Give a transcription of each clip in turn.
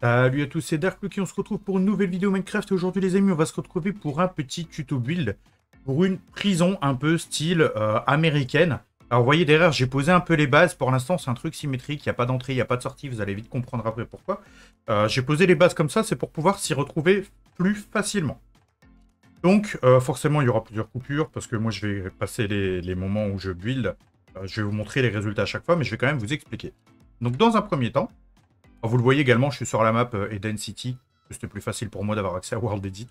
Salut à tous, c'est Darckluc et on se retrouve pour une nouvelle vidéo Minecraft. Aujourd'hui les amis, on va se retrouver pour un petit tuto build pour une prison un peu style américaine. Alors vous voyez derrière, j'ai posé un peu les bases. Pour l'instant c'est un truc symétrique, il n'y a pas d'entrée, il n'y a pas de sortie. Vous allez vite comprendre après pourquoi. J'ai posé les bases comme ça, c'est pour pouvoir s'y retrouver plus facilement. Donc forcément il y aura plusieurs coupures parce que moi je vais passer les moments où je build. Je vais vous montrer les résultats à chaque fois, mais je vais quand même vous expliquer. Donc dans un premier temps, vous le voyez également, je suis sur la map Eden City. C'était plus facile pour moi d'avoir accès à World Edit.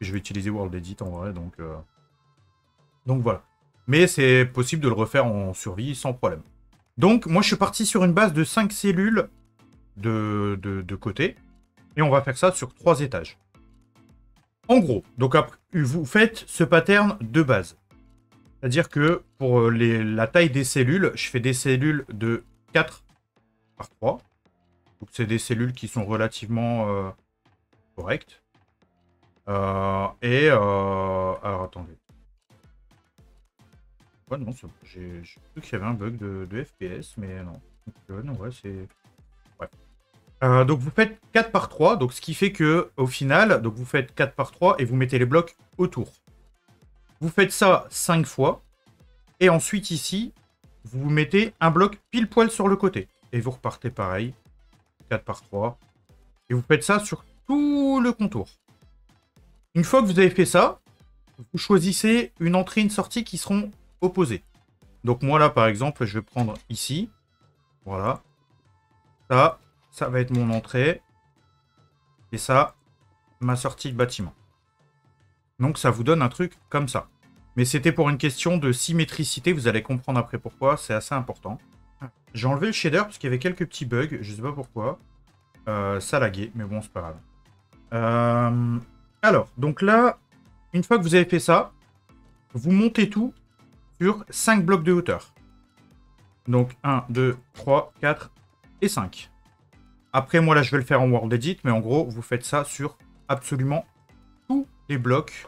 Je vais utiliser World Edit en vrai, donc voilà. Mais c'est possible de le refaire en survie sans problème. Donc moi je suis parti sur une base de 5 cellules de côté. Et on va faire ça sur 3 étages. En gros, donc après, vous faites ce pattern de base. C'est-à-dire que pour la taille des cellules, je fais des cellules de 4 par 3. Donc, c'est des cellules qui sont relativement correctes. Alors, attendez. Ouais, non, c'est bon. J'ai cru qu'il y avait un bug de FPS, mais non. Donc, ouais, c'est... Ouais. Donc, vous faites 4 par 3. Donc, ce qui fait que au final, donc vous faites 4 par 3 et vous mettez les blocs autour. Vous faites ça 5 fois. Et ensuite, ici, vous mettez un bloc pile poil sur le côté. Et vous repartez pareil. 4 par 3. Et vous faites ça sur tout le contour. Une fois que vous avez fait ça, vous choisissez une entrée et une sortie qui seront opposées. Donc moi là, par exemple, je vais prendre ici. Voilà. Ça, ça va être mon entrée. Et ça, ma sortie de bâtiment. Donc ça vous donne un truc comme ça. Mais c'était pour une question de symétricité. Vous allez comprendre après pourquoi. C'est assez important. J'ai enlevé le shader parce qu'il y avait quelques petits bugs, je sais pas pourquoi. Ça laguait, mais bon, c'est pas grave. Alors, donc là, une fois que vous avez fait ça, vous montez tout sur 5 blocs de hauteur. Donc 1, 2, 3, 4 et 5. Après, moi là, je vais le faire en World Edit, mais en gros, vous faites ça sur absolument tous les blocs.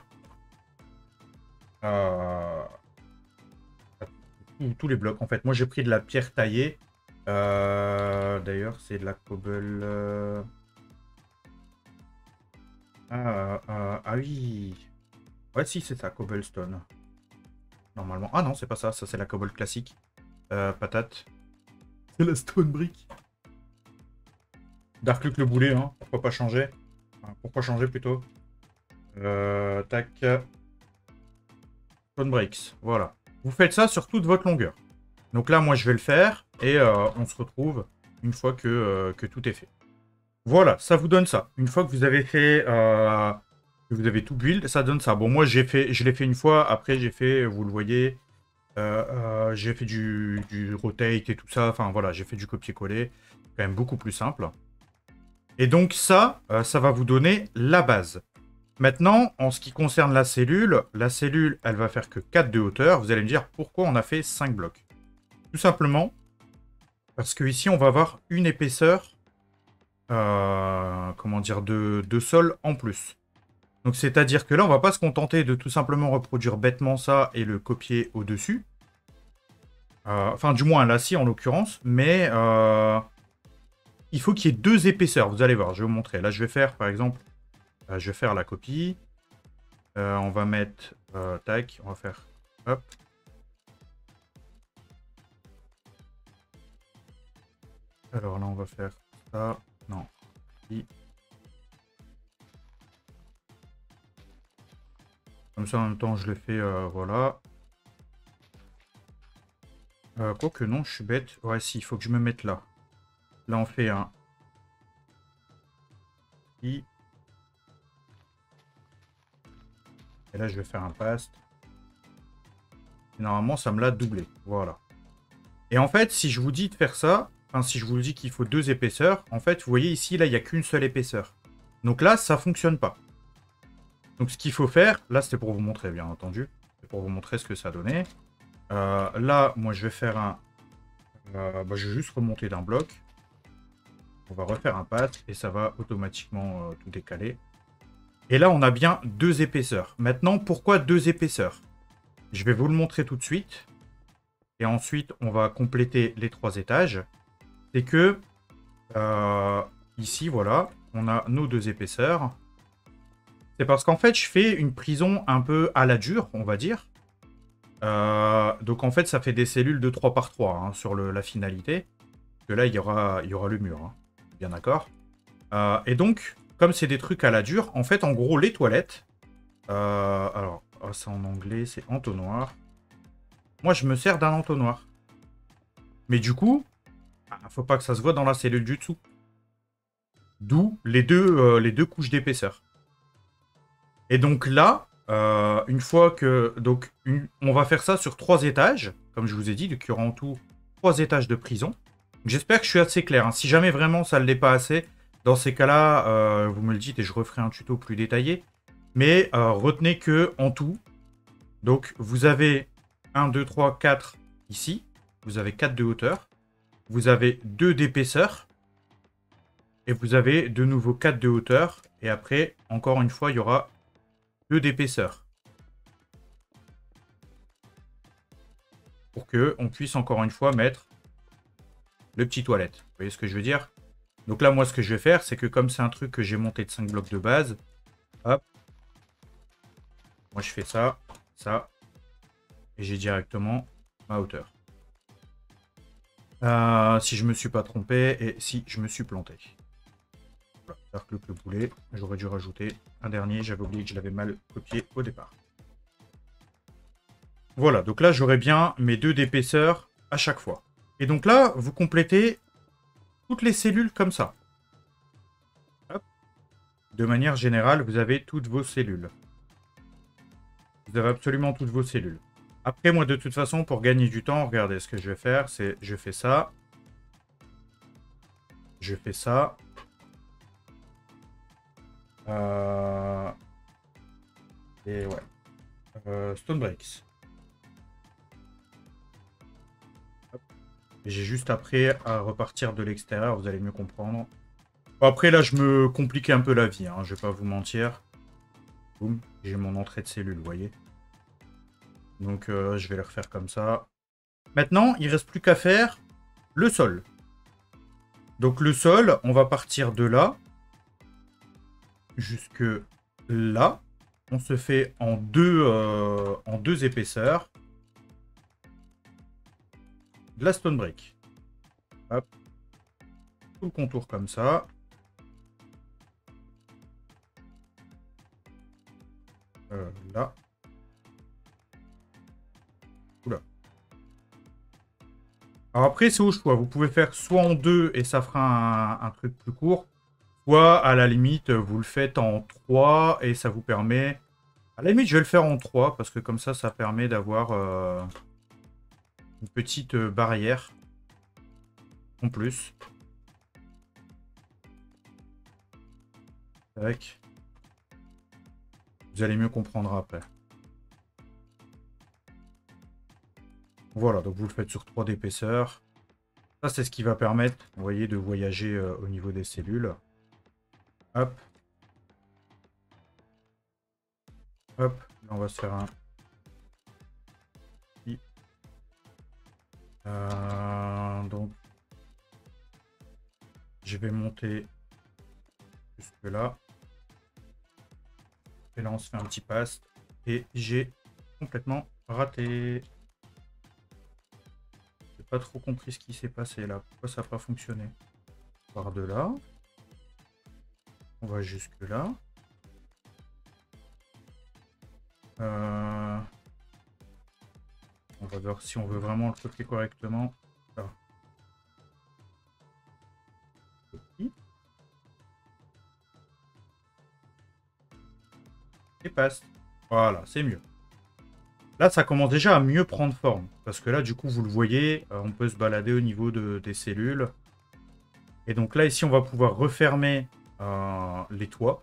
Tous les blocs en fait. Moi j'ai pris de la pierre taillée. D'ailleurs c'est de la cobble. Ah oui. Ouais si c'est ça, cobblestone. Normalement. Ah non c'est pas ça, ça c'est la cobble classique. Patate. C'est la stone brick. Darkluc le boulet, hein. Pourquoi pas changer? Enfin, pourquoi changer plutôt? Tac. Stone bricks, voilà. Vous faites ça sur toute votre longueur. Donc là, moi, je vais le faire. Et on se retrouve une fois que tout est fait. Voilà, ça vous donne ça. Une fois que vous avez fait... que vous avez tout build, ça donne ça. Bon, moi, je l'ai fait une fois. Après, j'ai fait, vous le voyez, j'ai fait du rotate et tout ça. Enfin, voilà, j'ai fait du copier-coller. Quand même beaucoup plus simple. Et donc, ça, ça va vous donner la base. Maintenant, en ce qui concerne la cellule, elle va faire que 4 de hauteur. Vous allez me dire pourquoi on a fait 5 blocs. Tout simplement, parce qu'ici, on va avoir une épaisseur, comment dire, de sol en plus. Donc, c'est-à-dire que là, on ne va pas se contenter de tout simplement reproduire bêtement ça et le copier au-dessus. Enfin, du moins, là, si, en l'occurrence. Mais il faut qu'il y ait 2 épaisseurs. Vous allez voir, je vais vous montrer. Là, je vais faire, par exemple... je vais faire la copie. On va mettre... tac, on va faire... Hop. Alors là, on va faire ça. Non. Comme ça, en même temps, je le fais... voilà. Quoique non, je suis bête. Ouais, si, il faut que je me mette là. Là, on fait un... I. Et là, je vais faire un paste. Et normalement, ça me l'a doublé. Voilà. Et en fait, si je vous dis de faire ça, enfin, si je vous dis qu'il faut 2 épaisseurs, en fait, vous voyez ici, là, il n'y a qu'une seule épaisseur. Donc là, ça ne fonctionne pas. Donc, ce qu'il faut faire, là, c'était pour vous montrer, bien entendu. C'est pour vous montrer ce que ça donnait. Là, moi, je vais faire un... je vais juste remonter d'un bloc. On va refaire un paste et ça va automatiquement tout décaler. Et là, on a bien 2 épaisseurs. Maintenant, pourquoi 2 épaisseurs? Je vais vous le montrer tout de suite. Et ensuite, on va compléter les 3 étages. C'est que, ici, voilà, on a nos deux épaisseurs. C'est parce qu'en fait, je fais une prison un peu à la dure, on va dire. Donc en fait, ça fait des cellules de 3 par 3 hein, sur la finalité. Que là, il y aura le mur. Hein. Bien d'accord. Et donc, comme c'est des trucs à la dure, en fait, en gros, les toilettes... alors, ça en anglais, c'est entonnoir. Moi, je me sers d'un entonnoir. Mais du coup, faut pas que ça se voit dans la cellule du dessous. D'où les deux couches d'épaisseur. Et donc là, une fois que... Donc, on va faire ça sur 3 étages, comme je vous ai dit, donc il y aura en tout 3 étages de prison. J'espère que je suis assez clair. Hein. Si jamais vraiment ça ne l'est pas assez, dans ces cas-là, vous me le dites et je referai un tuto plus détaillé. Mais retenez que en tout, donc vous avez 1, 2, 3, 4 ici. Vous avez 4 de hauteur. Vous avez 2 d'épaisseur. Et vous avez de nouveau 4 de hauteur. Et après, encore une fois, il y aura 2 d'épaisseur. Pour qu'on puisse encore une fois mettre le petit toilette. Vous voyez ce que je veux dire? Donc là, moi, ce que je vais faire, c'est que comme c'est un truc que j'ai monté de 5 blocs de base, hop, moi, je fais ça, ça, et j'ai directement ma hauteur. Si je me suis pas trompé et si je me suis planté. Voilà, Darckluc le boulet. J'aurais dû rajouter un dernier. J'avais oublié que je l'avais mal copié au départ. Voilà, donc là, j'aurai bien mes 2 d'épaisseur à chaque fois. Et donc là, vous complétez toutes les cellules comme ça. Hop. De manière générale, vous avez toutes vos cellules. Vous avez absolument toutes vos cellules. Après, moi, de toute façon, pour gagner du temps, regardez, ce que je vais faire, c'est je fais ça. Je fais ça. Et ouais. Stone Bricks. J'ai juste après à repartir de l'extérieur, vous allez mieux comprendre. Après, là, je me compliquais un peu la vie, hein, je vais pas vous mentir. Boum, j'ai mon entrée de cellule, vous voyez. Donc, je vais le refaire comme ça. Maintenant, il ne reste plus qu'à faire le sol. Donc, le sol, on va partir de là. Jusque là. On se fait en deux épaisseurs. De la stone brick. Hop. Tout le contour comme ça. Là. Oula. Alors après, c'est au choix. Vous pouvez faire soit en 2 et ça fera un truc plus court. Soit, à la limite, vous le faites en 3 et ça vous permet... À la limite, je vais le faire en 3 parce que comme ça, ça permet d'avoir... une petite barrière en plus. Tac. Vous allez mieux comprendre après. Voilà, donc vous le faites sur 3 d'épaisseur. Ça, c'est ce qui va permettre, vous voyez, de voyager au niveau des cellules. Hop. Hop, là, on va se faire un... donc je vais monter jusque là et là on se fait un petit pass et j'ai complètement raté. J'ai pas trop compris ce qui s'est passé là, pourquoi ça n'a pas fonctionné. Par de là on va jusque là. On va voir si on veut vraiment le copier correctement. Ah. Et passe. Voilà, c'est mieux. Là, ça commence déjà à mieux prendre forme. Parce que là, du coup, vous le voyez, on peut se balader au niveau des cellules. Et donc là, ici, on va pouvoir refermer les toits.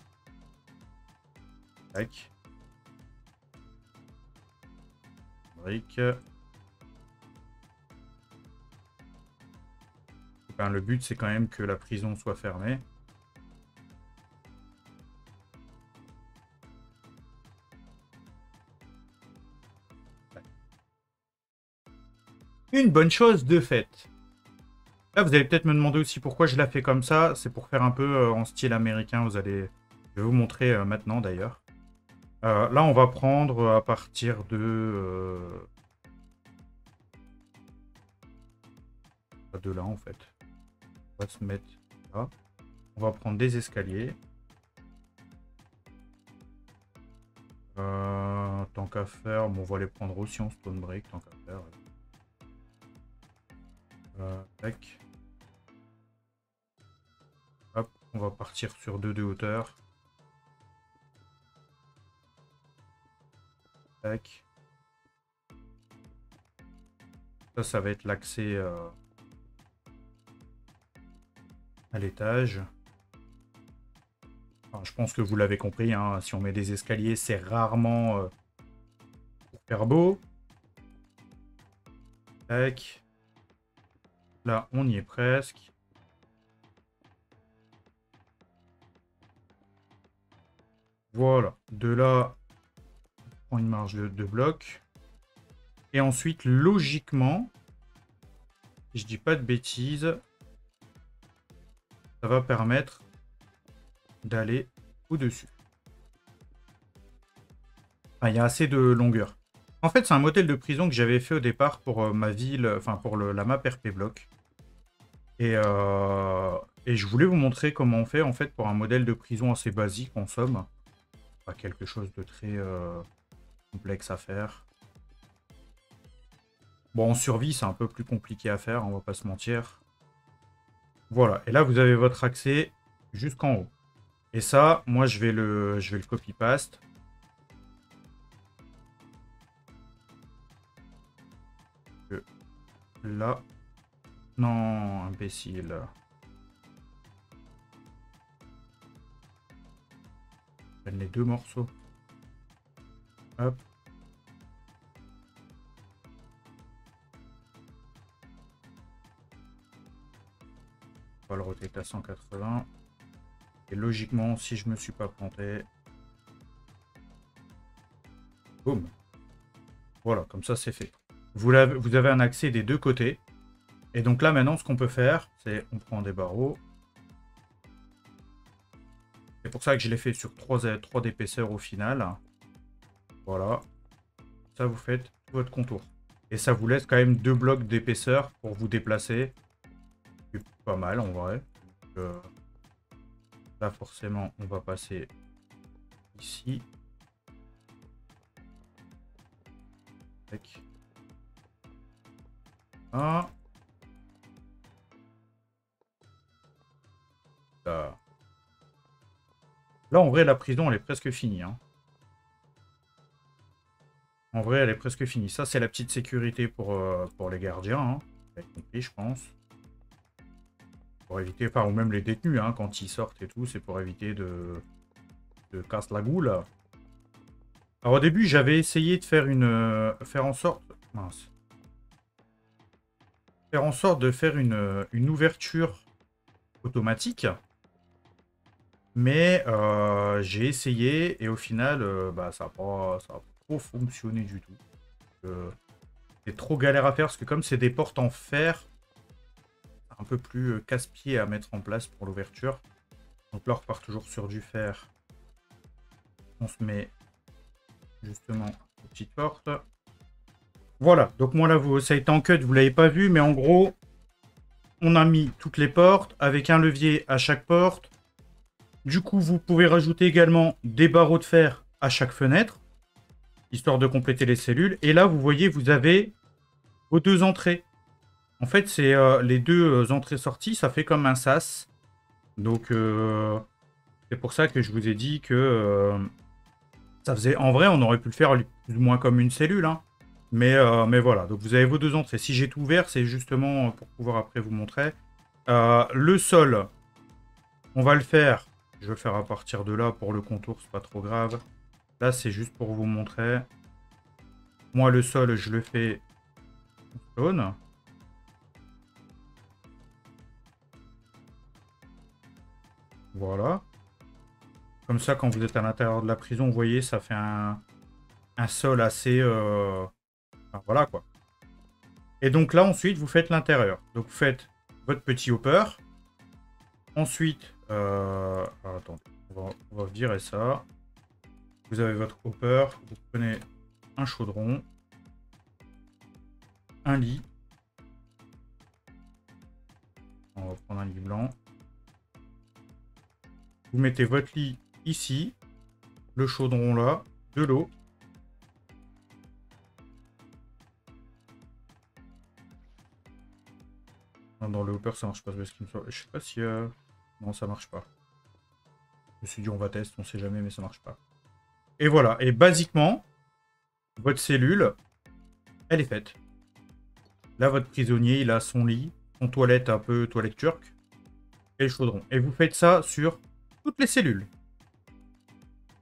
Tac. Ben, le but c'est quand même que la prison soit fermée. Une bonne chose de fait. Là, vous allez peut-être me demander aussi pourquoi je la fais comme ça. C'est pour faire un peu en style américain. Vous allez... Je vais vous montrer maintenant, d'ailleurs. Là, on va prendre à partir de là, en fait. On va se mettre là. On va prendre des escaliers. Tant qu'à faire, bon, on va les prendre aussi en stone break, tant qu'à faire. Tac. Hop, on va partir sur 2 de hauteur. Tac. Ça, ça va être l'accès à l'étage. Enfin, je pense que vous l'avez compris, hein, si on met des escaliers, c'est rarement pour faire beau. Tac. Là, on y est presque. Voilà. De là, on prend une marge de 2 blocs. Et ensuite, logiquement, si je dis pas de bêtises, ça va permettre d'aller au-dessus. Enfin, il y a assez de longueur. En fait, c'est un modèle de prison que j'avais fait au départ pour ma ville, enfin pour la map RP Block. Et je voulais vous montrer comment on fait en fait pour un modèle de prison assez basique en somme. Pas quelque chose de très complexe à faire. Bon, en survie, c'est un peu plus compliqué à faire, on va pas se mentir. Voilà, et là vous avez votre accès jusqu'en haut. Et ça, moi, je vais le copy-paste. Là. Non, imbécile. Je prends les 2 morceaux. Hop. On va le roter à 180. Et logiquement, si je me suis pas planté, boum, voilà, comme ça c'est fait. Vous avez un accès des 2 côtés. Et donc là maintenant, ce qu'on peut faire, c'est on prend des barreaux. C'est pour ça que je l'ai fait sur 3 d'épaisseur au final. Voilà, ça vous faites tout votre contour. Et ça vous laisse quand même 2 blocs d'épaisseur pour vous déplacer. C'est pas mal en vrai. Donc, là, forcément, on va passer ici. Ah. Là. Là, en vrai, la prison, elle est presque finie. Hein. En vrai, elle est presque finie. Ça, c'est la petite sécurité pour les gardiens. Hein. Vous avez compris, je pense. Pour éviter, enfin, ou même les détenus, hein, quand ils sortent et tout, c'est pour éviter de casser la goule. Alors au début, j'avais essayé de faire une ouverture automatique, mais j'ai essayé et au final, bah, ça a pas trop fonctionné du tout. C'est trop galère à faire parce que comme c'est des portes en fer, un peu plus casse-pied à mettre en place pour l'ouverture. Donc là, on repart toujours sur du fer. On se met justement aux petites portes. Voilà, donc moi là, ça a été en cut, vous l'avez pas vu, mais en gros, on a mis toutes les portes avec un levier à chaque porte. Du coup, vous pouvez rajouter également des barreaux de fer à chaque fenêtre, histoire de compléter les cellules. Et là, vous voyez, vous avez vos 2 entrées. En fait, c'est les 2 entrées-sorties, ça fait comme un sas. Donc, c'est pour ça que je vous ai dit que ça faisait... En vrai, on aurait pu le faire plus ou moins comme une cellule. Hein. Mais voilà, donc vous avez vos 2 entrées. Si j'ai tout ouvert, c'est justement pour pouvoir après vous montrer. Le sol, on va le faire. Je vais le faire à partir de là pour le contour, c'est pas trop grave. Là, c'est juste pour vous montrer. Moi, le sol, je le fais en stone. Voilà. Comme ça, quand vous êtes à l'intérieur de la prison, vous voyez, ça fait un sol assez... Enfin, voilà, quoi. Et donc là, ensuite, vous faites l'intérieur. Donc, vous faites votre petit hopper. Ensuite, attendez, on va virer ça. Vous avez votre hopper, vous prenez un chaudron, un lit. On va prendre un lit blanc. Vous mettez votre lit ici, le chaudron là, de l'eau. Dans le hopper ça marche pas, je sais pas si non ça marche pas, je me suis dit on va tester, on sait jamais, mais ça marche pas. Et voilà, et basiquement votre cellule elle est faite. Là votre prisonnier il a son lit, son toilette un peu toilette turque et le chaudron, et vous faites ça sur toutes les cellules.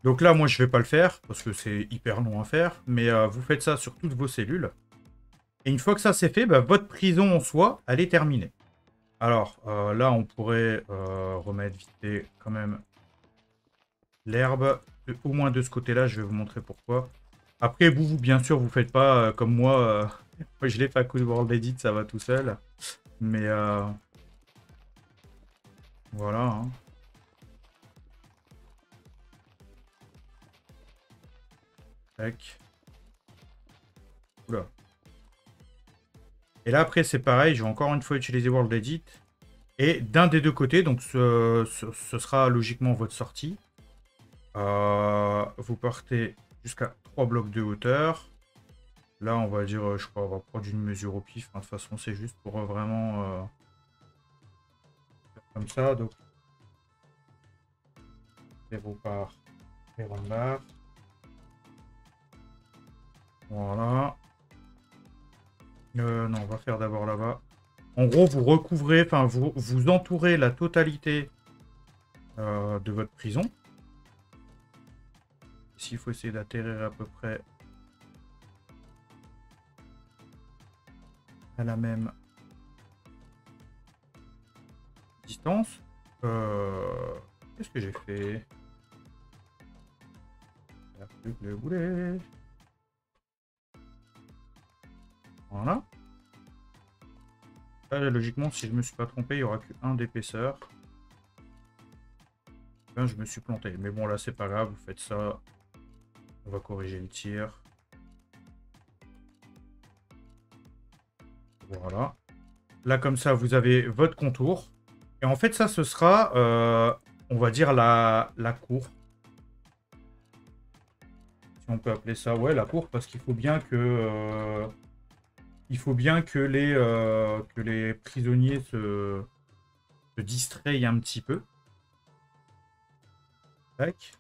Donc là moi je vais pas le faire parce que c'est hyper long à faire, mais vous faites ça sur toutes vos cellules. Et une fois que ça c'est fait, bah, votre prison en soi, elle est terminée. Alors là, on pourrait remettre vite fait quand même l'herbe. Au moins de ce côté-là, je vais vous montrer pourquoi. Après, vous bien sûr, vous faites pas comme moi. Moi, je l'ai fait à coup de World Edit, ça va tout seul. Mais voilà. Hein. Tac. Oula. Et là, après, c'est pareil, je vais encore une fois utiliser World Edit. Et d'un des deux côtés, donc ce sera logiquement votre sortie. Vous partez jusqu'à 3 blocs de hauteur. Là, on va dire, je crois, on va prendre une mesure au pif. Hein, de toute façon, c'est juste pour vraiment... comme ça, donc... Et vous part et on barre. Voilà. Non, on va faire d'abord là-bas. En gros, vous recouvrez, enfin, vous entourez la totalité de votre prison. Ici, il faut essayer d'atterrir à peu près à la même distance. Qu'est-ce que j'ai fait? Le boulet. Voilà. Là, logiquement, si je me suis pas trompé, il n'y aura qu'1 d'épaisseur. Enfin, je me suis planté. Mais bon, là, c'est pas grave. Vous faites ça. On va corriger le tir. Voilà. Là, comme ça, vous avez votre contour. Et en fait, ça, ce sera, on va dire, la cour. Si on peut appeler ça, ouais, la cour. Parce qu'il faut bien que... il faut bien que les prisonniers se distraient un petit peu. Tac.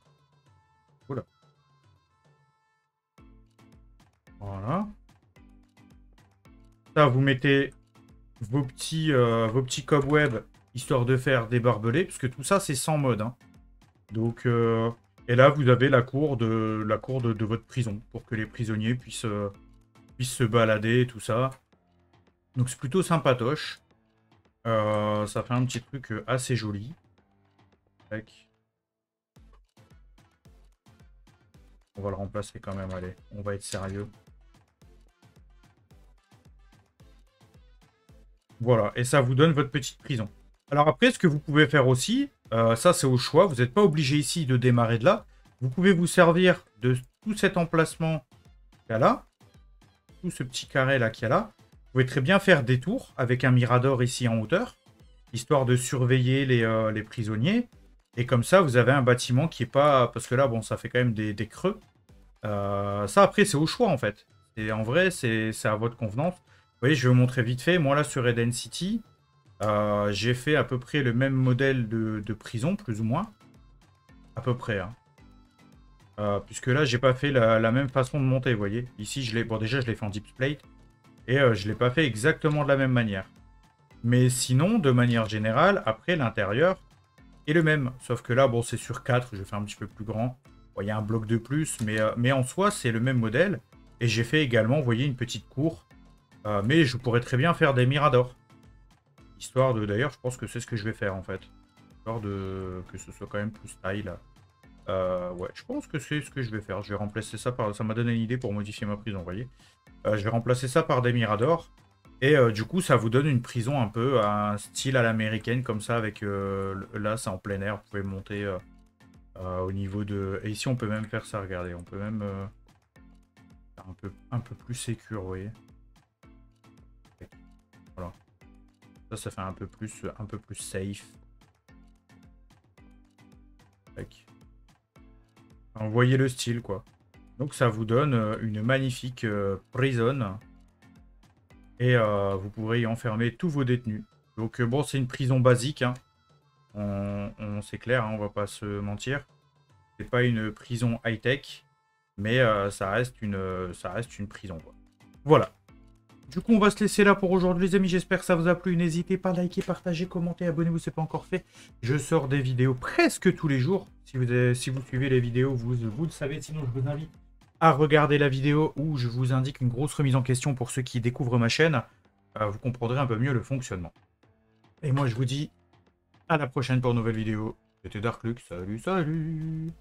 Voilà. Voilà. Ça, vous mettez vos petits cobwebs, histoire de faire des barbelés, parce que tout ça, c'est sans mode. Hein. Donc, et là, vous avez la cour de votre prison, pour que les prisonniers puissent... se balader et tout ça, donc c'est plutôt sympatoche. Ça fait un petit truc assez joli. Tac. On va le remplacer quand même, allez, on va être sérieux. Voilà, et ça vous donne votre petite prison. Alors après, ce que vous pouvez faire aussi, ça c'est au choix, vous n'êtes pas obligé ici de démarrer de là, vous pouvez vous servir de tout cet emplacement qu'il y a là. Tout ce petit carré là qu'il y a là, vous pouvez très bien faire des tours avec un mirador ici en hauteur, histoire de surveiller les prisonniers. Et comme ça, vous avez un bâtiment qui est pas... Parce que là, bon, ça fait quand même des creux. Ça, après, c'est au choix, en fait. Et en vrai, c'est à votre convenance. Vous voyez, je vais vous montrer vite fait. Moi, là, sur Eden City, j'ai fait à peu près le même modèle de prison, plus ou moins. À peu près, hein. Puisque là, j'ai pas fait la même façon de monter, vous voyez. Ici, bon, déjà, je l'ai fait en deep plate. Et je l'ai pas fait exactement de la même manière. Mais sinon, de manière générale, après, l'intérieur est le même. Sauf que là, bon, c'est sur 4. Je fais un petit peu plus grand. Bon, il y a un bloc de plus. Mais en soi, c'est le même modèle. Et j'ai fait également, vous voyez, une petite cour. Mais je pourrais très bien faire des miradors. Histoire de... D'ailleurs, je pense que c'est ce que je vais faire, en fait. Histoire de... Que ce soit quand même plus style... ouais, je pense que c'est ce que je vais faire. Je vais remplacer ça par... Ça m'a donné une idée pour modifier ma prison, vous voyez. Je vais remplacer ça par des miradors. Et du coup, ça vous donne une prison un peu, un style à l'américaine, comme ça, avec là, c'est en plein air, vous pouvez monter au niveau de... Et ici, on peut même faire ça, regardez, on peut même... un peu plus sécure, vous voyez. Voilà. Ça, ça fait un peu plus safe. Enfin, vous voyez le style, quoi. Donc, ça vous donne une magnifique prison. Et vous pourrez y enfermer tous vos détenus. Donc bon, c'est une prison basique, hein. C'est clair, hein, on va pas se mentir. C'est pas une prison high-tech, mais ça reste une prison, quoi. Voilà. Du coup, on va se laisser là pour aujourd'hui, les amis. J'espère que ça vous a plu. N'hésitez pas à liker, partager, commenter, abonnez-vous si ce n'est pas encore fait. Je sors des vidéos presque tous les jours. Si vous suivez les vidéos, vous le savez. Sinon, je vous invite à regarder la vidéo où je vous indique une grosse remise en question pour ceux qui découvrent ma chaîne. Vous comprendrez un peu mieux le fonctionnement. Et moi, je vous dis à la prochaine pour une nouvelle vidéo. C'était Darkluc. Salut, salut!